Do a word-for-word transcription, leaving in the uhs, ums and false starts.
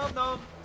well known.